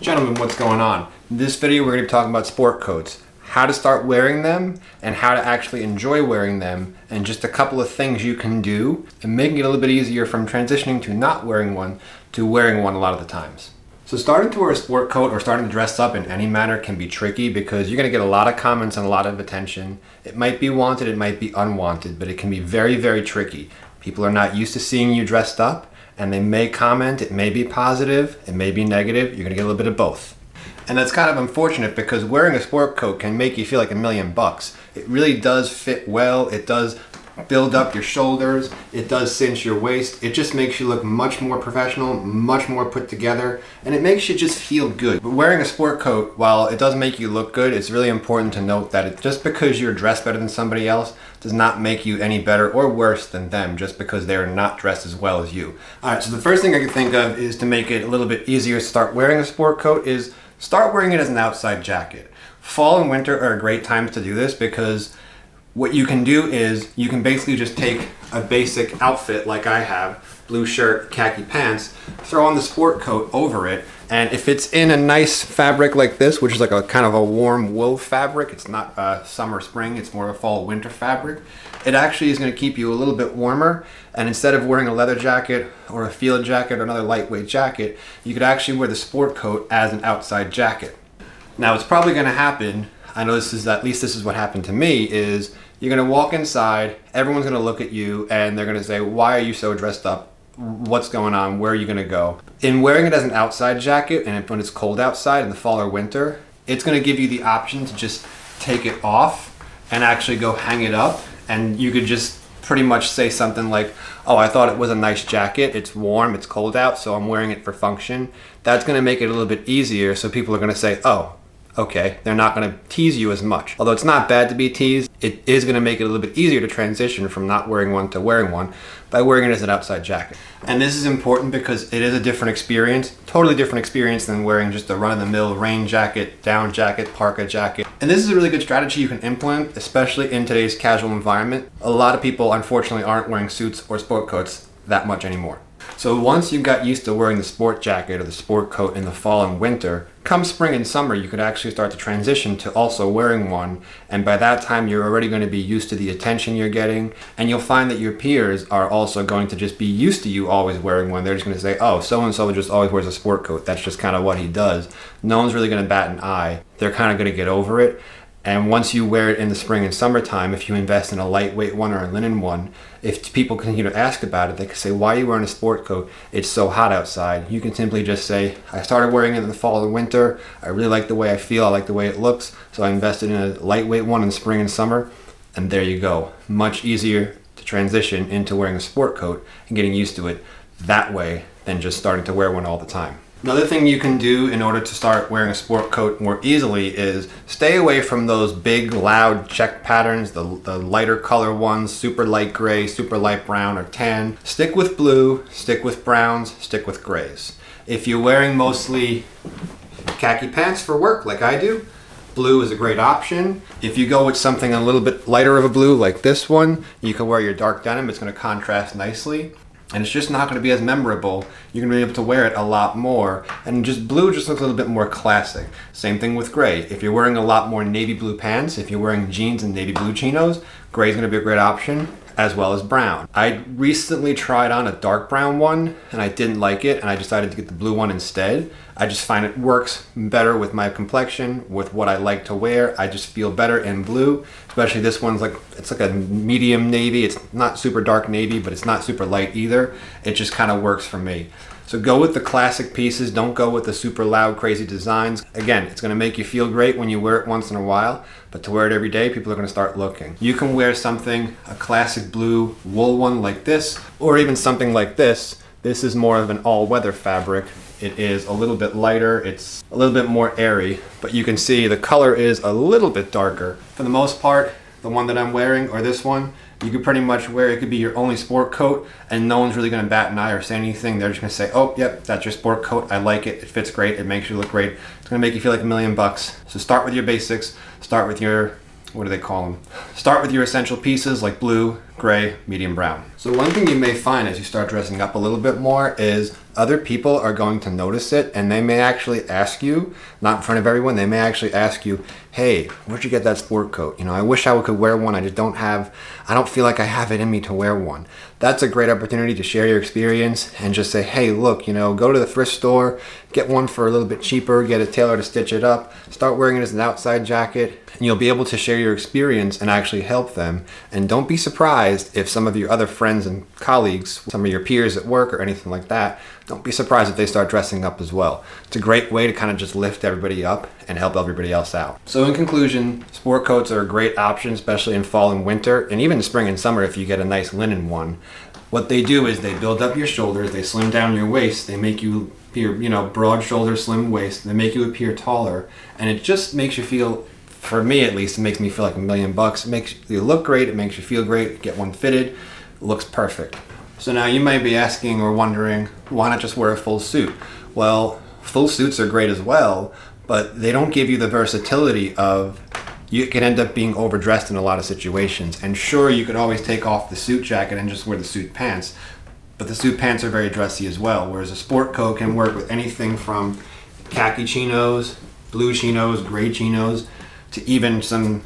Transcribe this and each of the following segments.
Gentlemen, what's going on? In this video we're going to be talking about sport coats, how to start wearing them and how to actually enjoy wearing them, and just a couple of things you can do and making it a little bit easier from transitioning to not wearing one to wearing one a lot of the times. So starting to wear a sport coat or starting to dress up in any manner can be tricky because you're going to get a lot of comments and a lot of attention. It might be wanted, it might be unwanted, but it can be very, very tricky. People are not used to seeing you dressed up, and they may comment, it may be positive, it may be negative, you're gonna get a little bit of both. And that's kind of unfortunate because wearing a sport coat can make you feel like $1,000,000. It really does fit well, it does build up your shoulders, it does cinch your waist, it just makes you look much more professional, much more put together, and it makes you just feel good. But wearing a sport coat, while it does make you look good, it's really important to note that just because you're dressed better than somebody else, does not make you any better or worse than them just because they're not dressed as well as you. All right, so the first thing I can think of is to make it a little bit easier to start wearing a sport coat is start wearing it as an outside jacket. Fall and winter are great times to do this because what you can do is you can basically just take a basic outfit like I have, blue shirt, khaki pants, throw on the sport coat over it, and if it's in a nice fabric like this, which is like a kind of a warm wool fabric, it's not a summer spring, it's more of a fall winter fabric, it actually is going to keep you a little bit warmer, and instead of wearing a leather jacket or a field jacket or another lightweight jacket, you could actually wear the sport coat as an outside jacket. Now it's probably going to happen, I know this is, at least this is what happened to me, is you're going to walk inside, everyone's going to look at you and they're going to say, why are you so dressed up? What's going on? Where are you going to go? In wearing it as an outside jacket, and when it's cold outside in the fall or winter, it's going to give you the option to just take it off and actually go hang it up, and you could just pretty much say something like, oh, I thought it was a nice jacket, it's warm, it's cold out, so I'm wearing it for function. That's going to make it a little bit easier, so people are going to say, oh, okay, they're not going to tease you as much. Although it's not bad to be teased, it is going to make it a little bit easier to transition from not wearing one to wearing one by wearing it as an outside jacket. And this is important because it is a different experience, totally different experience than wearing just a run-of-the-mill rain jacket, down jacket, parka jacket. And this is a really good strategy you can implement, especially in today's casual environment. A lot of people, unfortunately, aren't wearing suits or sport coats that much anymore. So once you got used to wearing the sport jacket or the sport coat in the fall and winter, come spring and summer you could actually start to transition to also wearing one, and by that time you're already going to be used to the attention you're getting, and you'll find that your peers are also going to just be used to you always wearing one. They're just going to say, oh, so-and-so just always wears a sport coat, that's just kind of what he does. No one's really going to bat an eye, they're kind of going to get over it. And once you wear it in the spring and summertime, if you invest in a lightweight one or a linen one, if people continue to ask about it, they can say, why are you wearing a sport coat? It's so hot outside. You can simply just say, I started wearing it in the fall and winter. I really like the way I feel. I like the way it looks. So I invested in a lightweight one in spring and summer. And there you go. Much easier to transition into wearing a sport coat and getting used to it that way than just starting to wear one all the time. Another thing you can do in order to start wearing a sport coat more easily is stay away from those big, loud check patterns, the lighter color ones, super light gray, super light brown or tan. Stick with blue, stick with browns, stick with grays. If you're wearing mostly khaki pants for work like I do, blue is a great option. If you go with something a little bit lighter of a blue like this one, you can wear your dark denim, it's going to contrast nicely. And it's just not going to be as memorable. You're going to be able to wear it a lot more. And just blue just looks a little bit more classic. Same thing with gray. If you're wearing a lot more navy blue pants, if you're wearing jeans and navy blue chinos, gray is going to be a great option, as well as brown. I recently tried on a dark brown one and I didn't like it, and I decided to get the blue one instead. I just find it works better with my complexion, with what I like to wear. I just feel better in blue, especially this one's like, it's like a medium navy. It's not super dark navy, but it's not super light either. It just kind of works for me. So go with the classic pieces. Don't go with the super loud, crazy designs. Again, it's going to make you feel great when you wear it once in a while, but to wear it every day, people are going to start looking. You can wear something, a classic blue wool one like this, or even something like this. This is more of an all-weather fabric. It is a little bit lighter. It's a little bit more airy, but you can see the color is a little bit darker. For the most part, the one that I'm wearing, or this one, you could pretty much wear, it could be your only sport coat and no one's really going to bat an eye or say anything. They're just going to say, oh, yep, that's your sport coat. I like it. It fits great. It makes you look great. It's going to make you feel like $1,000,000. So start with your basics. Start with your, what do they call them? Start with your essential pieces like blue, gray, medium brown. So one thing you may find as you start dressing up a little bit more is other people are going to notice it, and they may actually ask you, not in front of everyone, they may actually ask you, hey, where'd you get that sport coat? You know, I wish I could wear one. I just don't have, I don't feel like I have it in me to wear one. That's a great opportunity to share your experience and just say, hey, look, you know, go to the thrift store, get one for a little bit cheaper, get a tailor to stitch it up, start wearing it as an outside jacket, and you'll be able to share your experience and actually help them. And don't be surprised if some of your other friends and colleagues, some of your peers at work or anything like that, don't be surprised if they start dressing up as well. It's a great way to kind of just lift everybody up and help everybody else out. So in conclusion, sport coats are a great option, especially in fall and winter, and even spring and summer if you get a nice linen one. What they do is they build up your shoulders, they slim down your waist, they make you appear, you know, broad shoulder, slim waist, they make you appear taller, and it just makes you feel, for me at least, it makes me feel like $1,000,000. It makes you look great, it makes you feel great, get one fitted, looks perfect. So now you might be asking or wondering, why not just wear a full suit? Well, full suits are great as well, but they don't give you the versatility of, you can end up being overdressed in a lot of situations. And sure, you could always take off the suit jacket and just wear the suit pants, but the suit pants are very dressy as well, whereas a sport coat can work with anything from khaki chinos, blue chinos, gray chinos, to even some,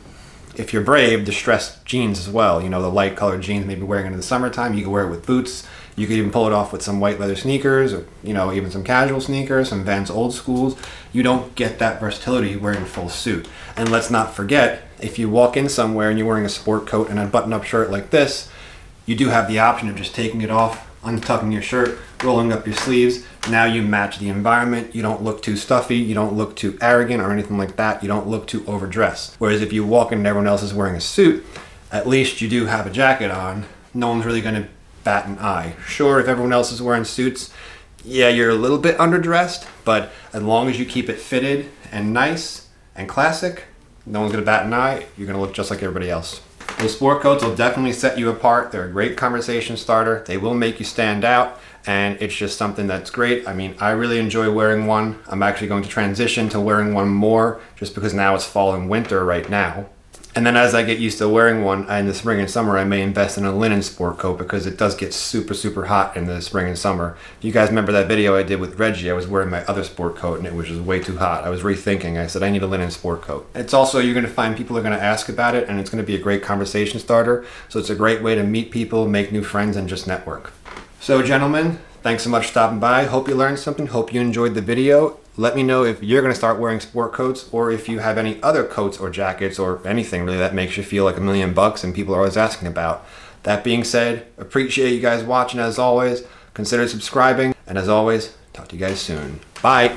if you're brave, distressed jeans as well. You know, the light colored jeans maybe wearing into the summertime, you can wear it with boots. You could even pull it off with some white leather sneakers, or, you know, even some casual sneakers, some Vans Old Schools. You don't get that versatility wearing a full suit. And let's not forget, if you walk in somewhere and you're wearing a sport coat and a button-up shirt like this, you do have the option of just taking it off, untucking your shirt, rolling up your sleeves. Now you match the environment. You don't look too stuffy. You don't look too arrogant or anything like that. You don't look too overdressed. Whereas if you walk in and everyone else is wearing a suit, at least you do have a jacket on. No one's really going to bat an eye. Sure, if everyone else is wearing suits, yeah, you're a little bit underdressed, but as long as you keep it fitted and nice and classic, no one's gonna bat an eye. You're gonna look just like everybody else. Those sport coats will definitely set you apart. They're a great conversation starter. They will make you stand out, and it's just something that's great. I mean, I really enjoy wearing one. I'm actually going to transition to wearing one more just because now it's fall and winter right now. And then as I get used to wearing one in the spring and summer, I may invest in a linen sport coat because it does get super, super hot in the spring and summer. If you guys remember that video I did with Reggie, I was wearing my other sport coat and it was just way too hot. I was rethinking. I said, I need a linen sport coat. It's also, you're going to find people are going to ask about it, and it's going to be a great conversation starter. So it's a great way to meet people, make new friends, and just network. So gentlemen, thanks so much for stopping by. Hope you learned something. Hope you enjoyed the video. Let me know if you're going to start wearing sport coats, or if you have any other coats or jackets or anything really that makes you feel like $1,000,000 and people are always asking about. That being said, appreciate you guys watching as always. Consider subscribing. And as always, talk to you guys soon. Bye.